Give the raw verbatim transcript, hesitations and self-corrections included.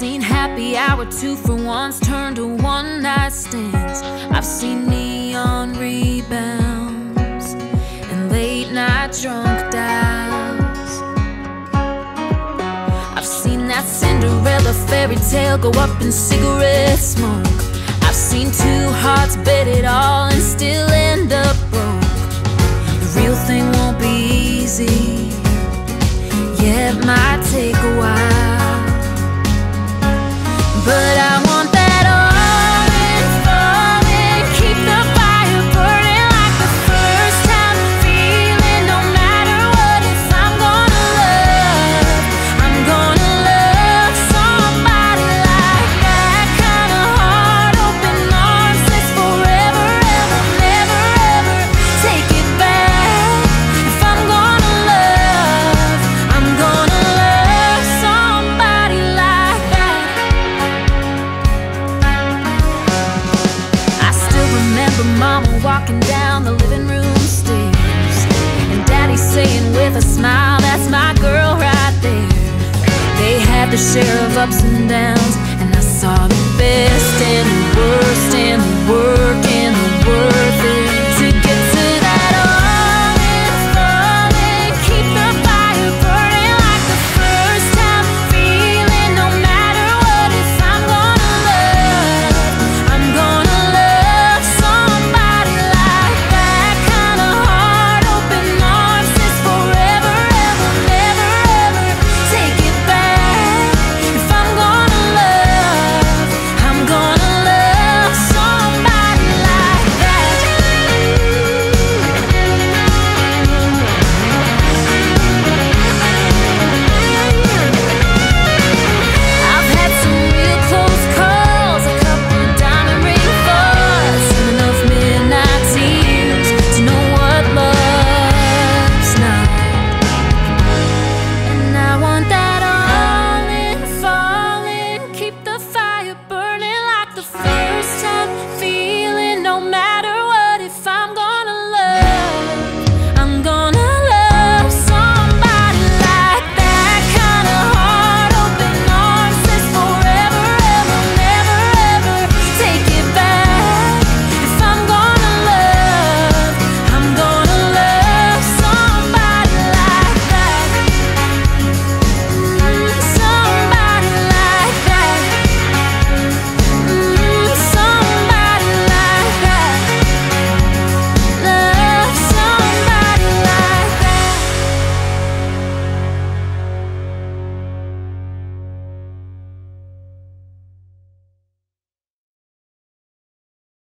seen happy hour two for ones turn to one night stands. I've seen neon rebounds and late night drunk dials. I've seen that Cinderella fairy tale go up in cigarette smoke. I've seen two hearts bet it all and still end up broke. The real thing won't be easy, yeah, it might take a while. But I want that all in falling. Keep the fire burning like the first time feeling. No matter what, if I'm gonna love, I'm gonna love somebody like that. Kind of heart, open arms, it's forever, ever, never, ever take it back. If I'm gonna love, I'm gonna love somebody like that. Mama walking down the living room stairs, and Daddy saying with a smile, "That's my girl right there." They had their share of ups and downs, and I saw the best in them.